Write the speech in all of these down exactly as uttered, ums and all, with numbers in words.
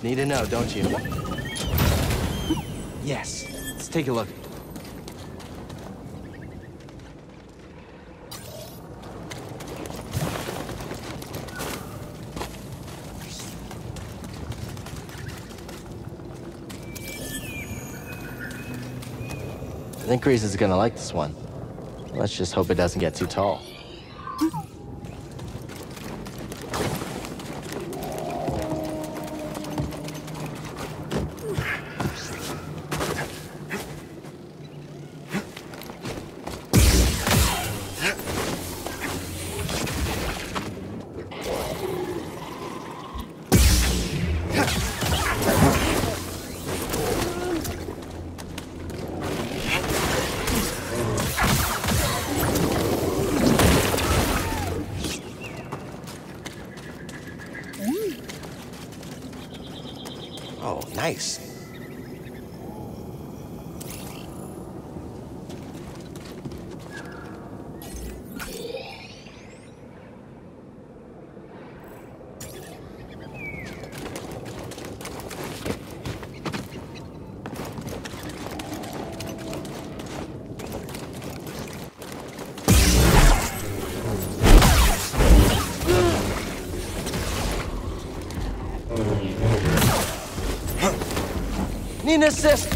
Need to know, don't you? Yes. Let's take a look. I think Greez is gonna like this one. Let's just hope it doesn't get too tall. Need an assist.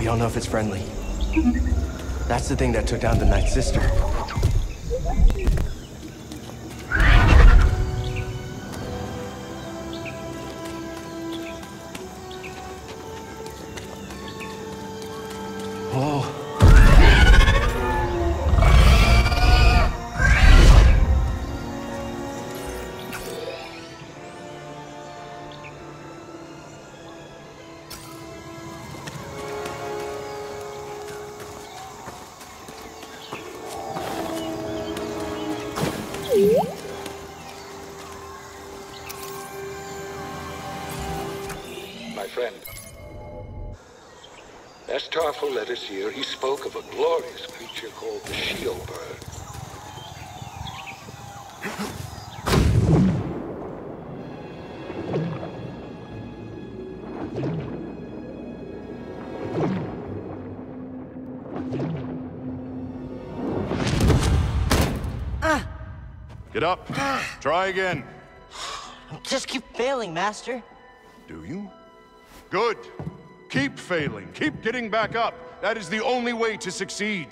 I don't know if it's friendly. That's the thing that took down the Ninth Sister. Oh. Tarful led us here. He spoke of a glorious creature called the Sheol Bird. Uh. Get up. Uh. Try again. Just keep failing, Master. Do you? Good. Keep failing. Keep getting back up. That is the only way to succeed.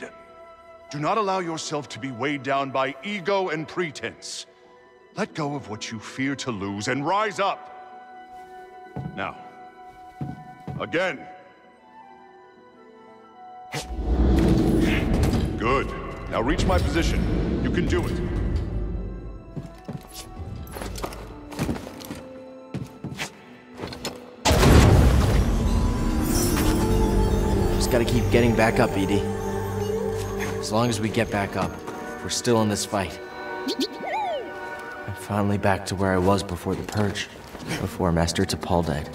Do not allow yourself to be weighed down by ego and pretense. Let go of what you fear to lose and rise up. Now. Again. Good. Now reach my position. You can do it. Gotta keep getting back up, Edie. As long as we get back up, we're still in this fight. I'm finally back to where I was before the purge, before Master Tapal died.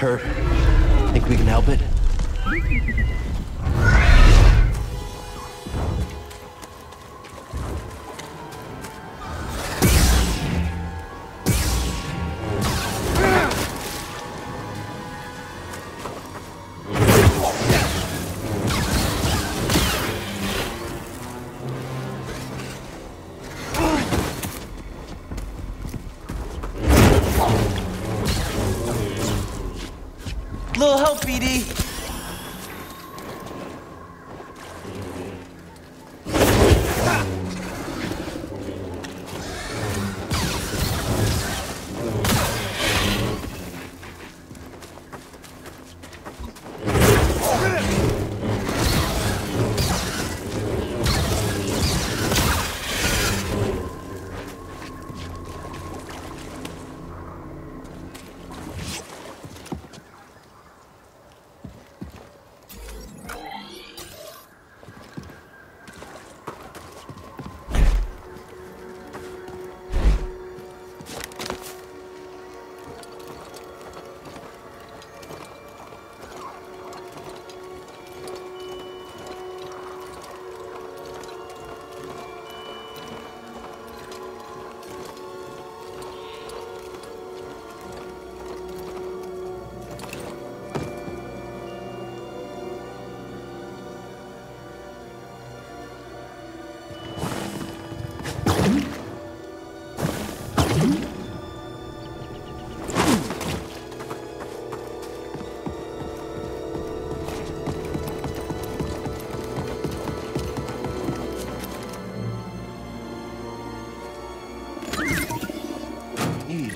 Her. Think we can help it?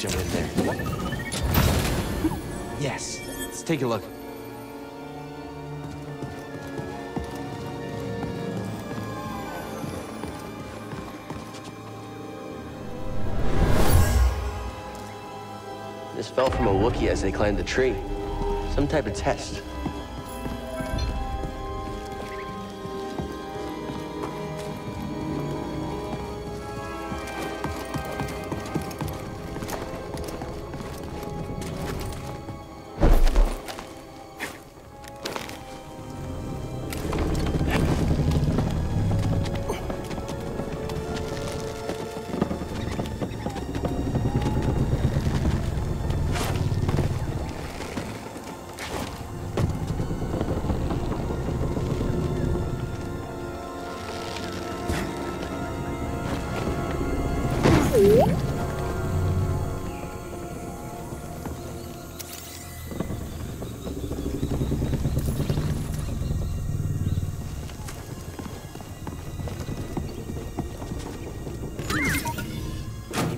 jump in there. Yes, let's take a look. This fell from a Wookiee as they climbed the tree. Some type of test.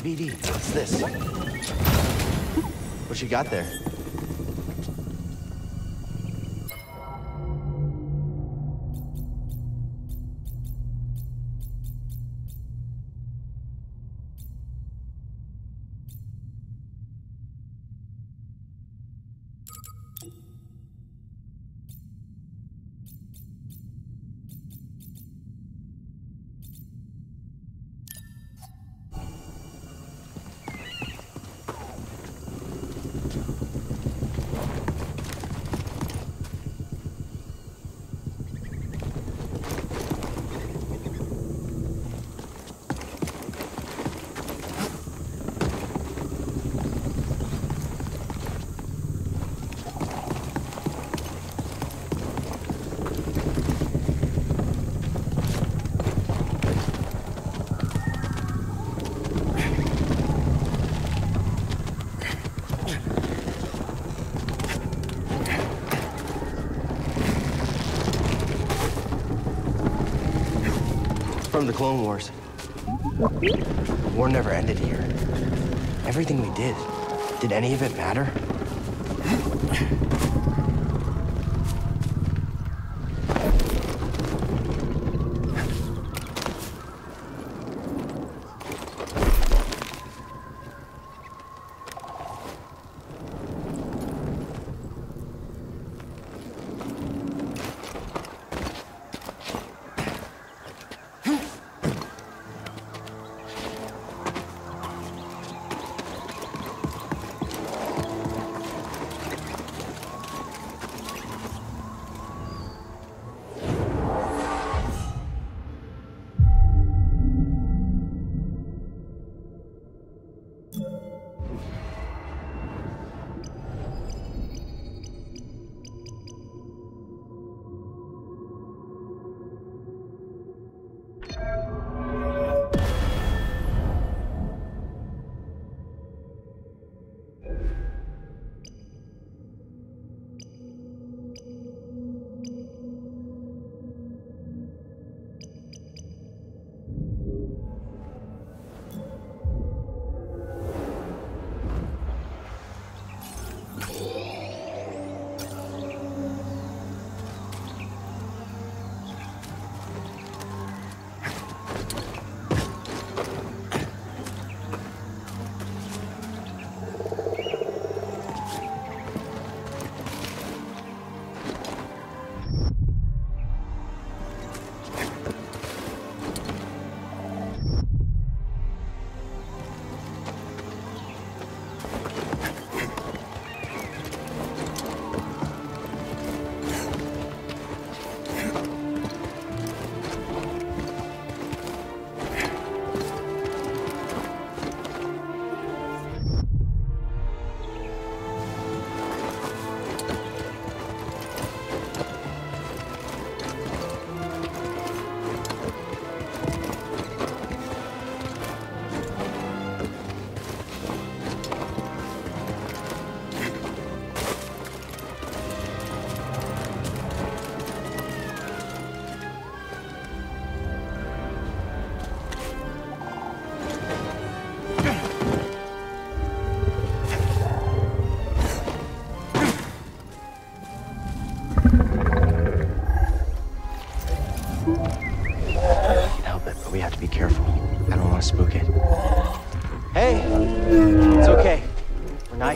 B D, what's this? What you got there? The Clone Wars. The war never ended here. Everything we did, did any of it matter?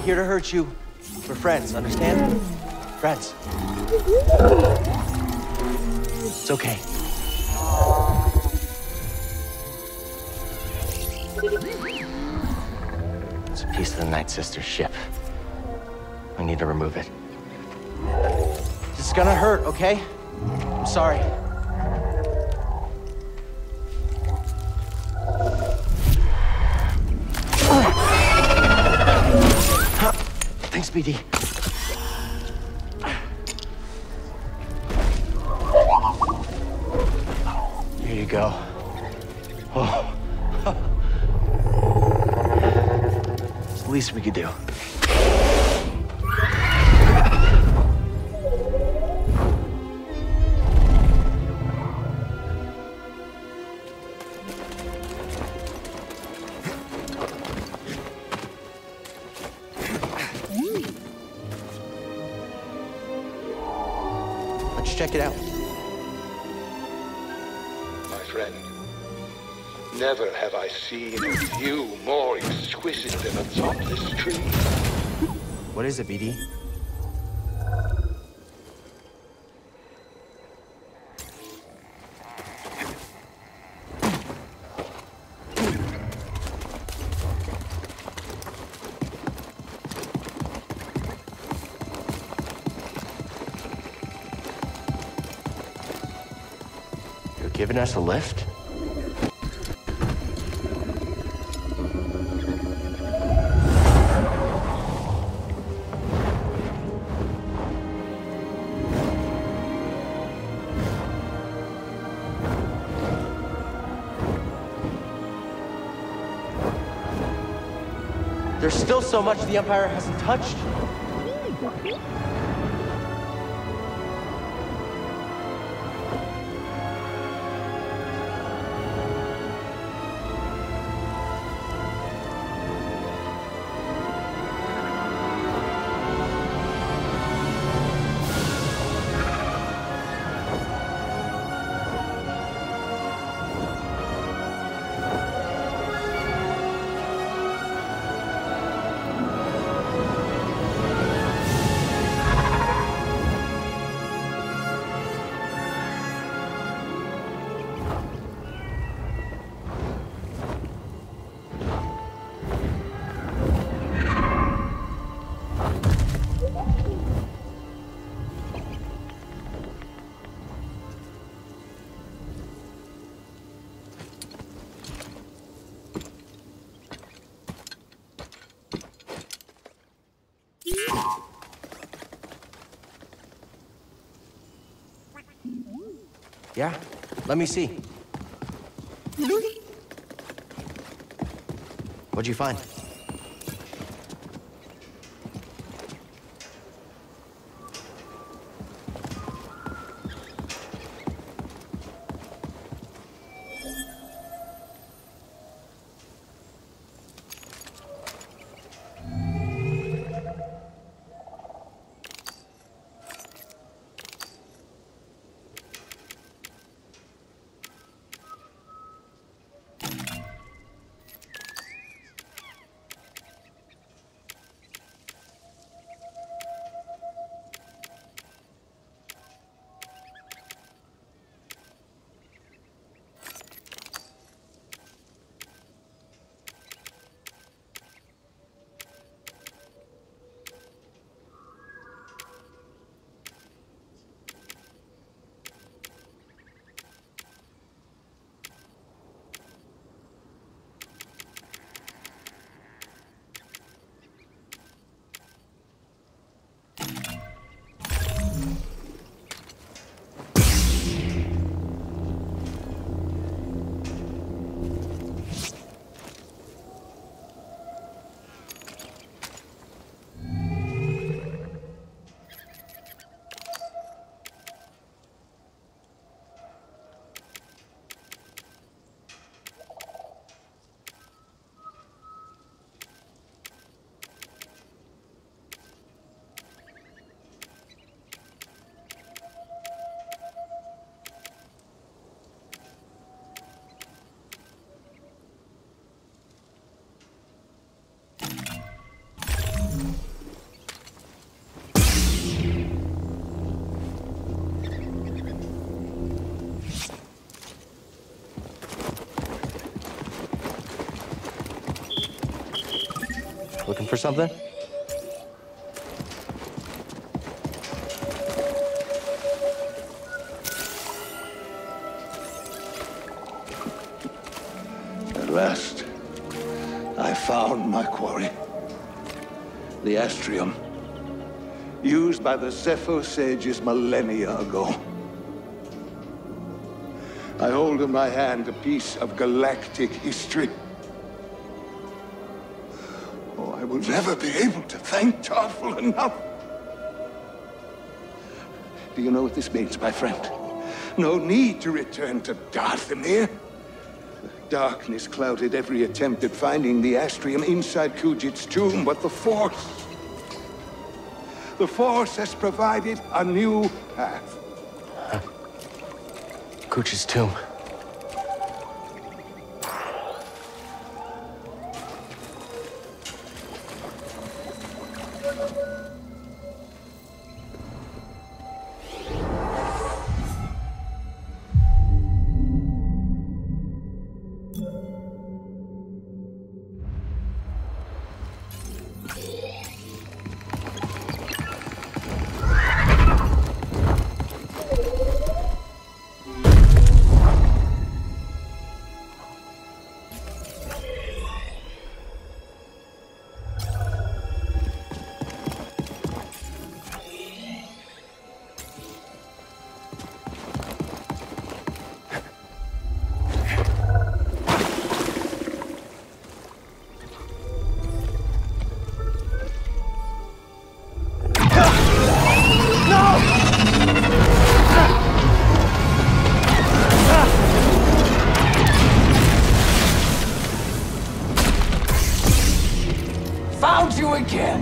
here to hurt you. We're friends, understand? Friends. It's okay. It's a piece of the Ninth Sister's ship. We need to remove it. It's gonna hurt, okay? I'm sorry. Thanks, B D. Here you go. Oh. It's the least we could do. Check it out. My friend, never have I seen a view more exquisite than atop this tree. What is it, B D? Giving us a lift? There's still so much the Empire hasn't touched. Yeah, let me see. What'd you find? for something? At last, I found my quarry. The Astrium, used by the Cepho Sages millennia ago. I hold in my hand a piece of galactic history. Oh, I will never be able to thank Tarful enough. Do you know what this means, my friend? No need to return to Dathomir. Darkness clouded every attempt at finding the Astrium inside Kujit's tomb, but the Force... The Force has provided a new path. Huh. Kujit's tomb.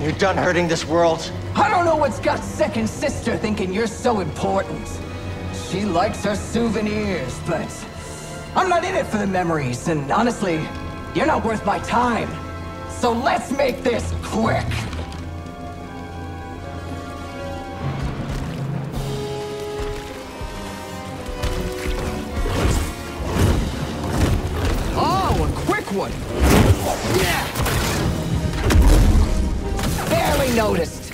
You're done hurting this world. I don't know what's got Second Sister thinking you're so important. She likes her souvenirs, but I'm not in it for the memories, and honestly, you're not worth my time. So let's make this quick. Oh, a quick one. Yeah. Noticed.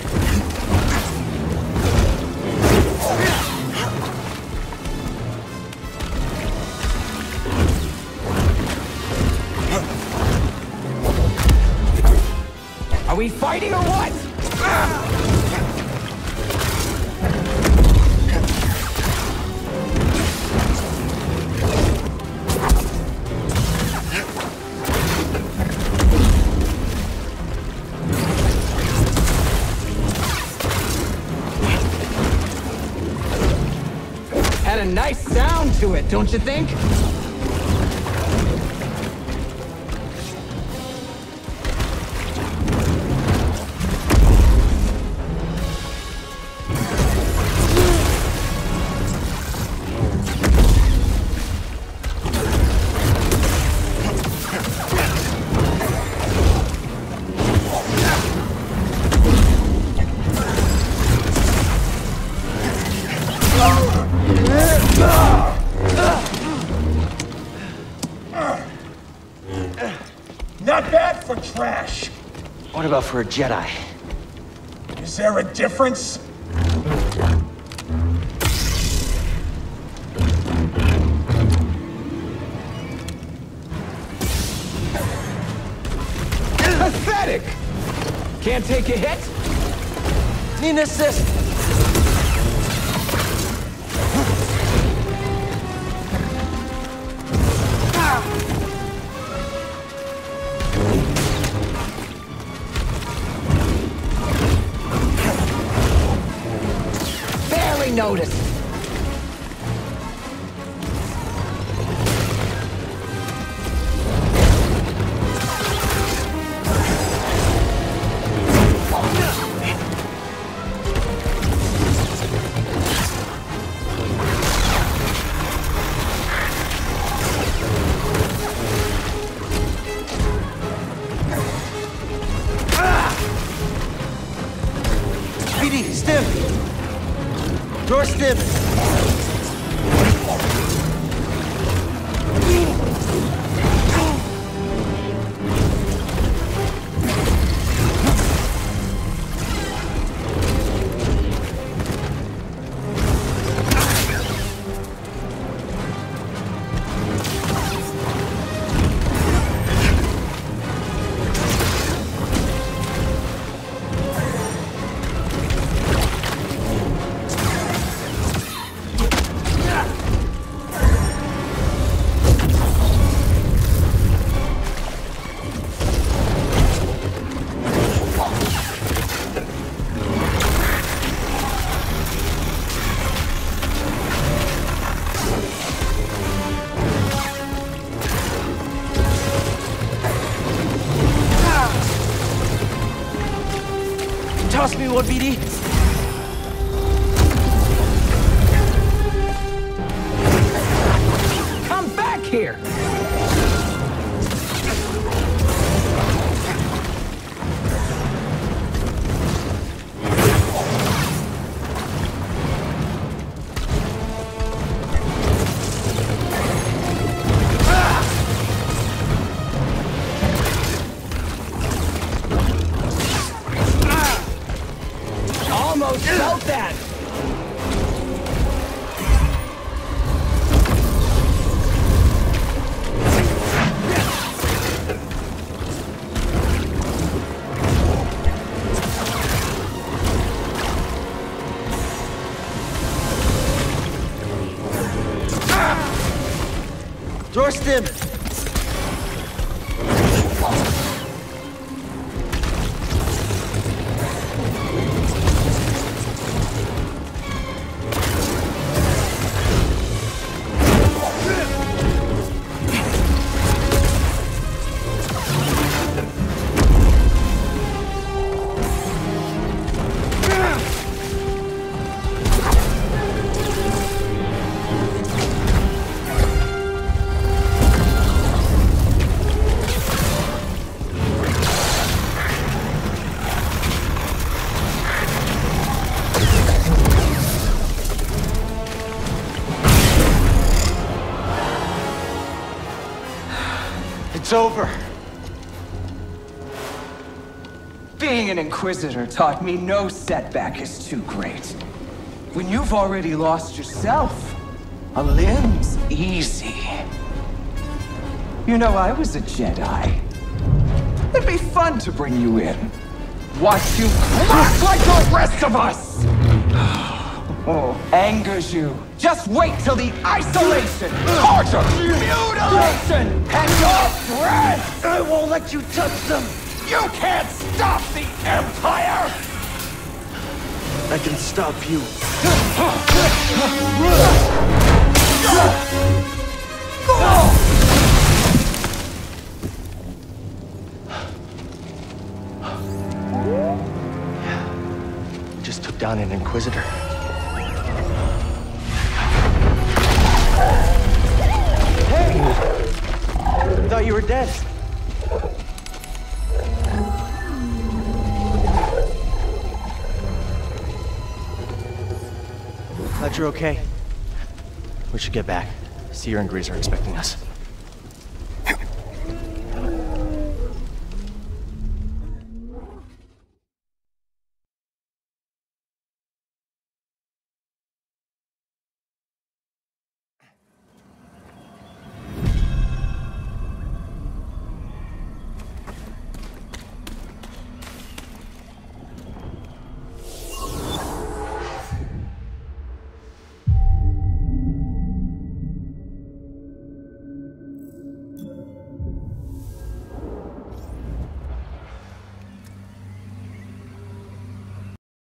Are we fighting or what? A nice sound to it, don't you think? What about for a Jedi? Is there a difference? Pathetic! Can't take a hit? Need an assist! Notice. Lord B D? Come back here! It's over. Being an Inquisitor taught me no setback is too great. When you've already lost yourself, a limb's easy. You know, I was a Jedi. It'd be fun to bring you in. Watch you crack like the rest of us! Oh, angers you. Just wait till the isolation, torture, mutilation, and your threats! I won't let you touch them! You can't stop the Empire! I can stop you. Yeah. Just took down an Inquisitor. I thought you were dead. Glad you're okay. We should get back. Seer and Greez are expecting us.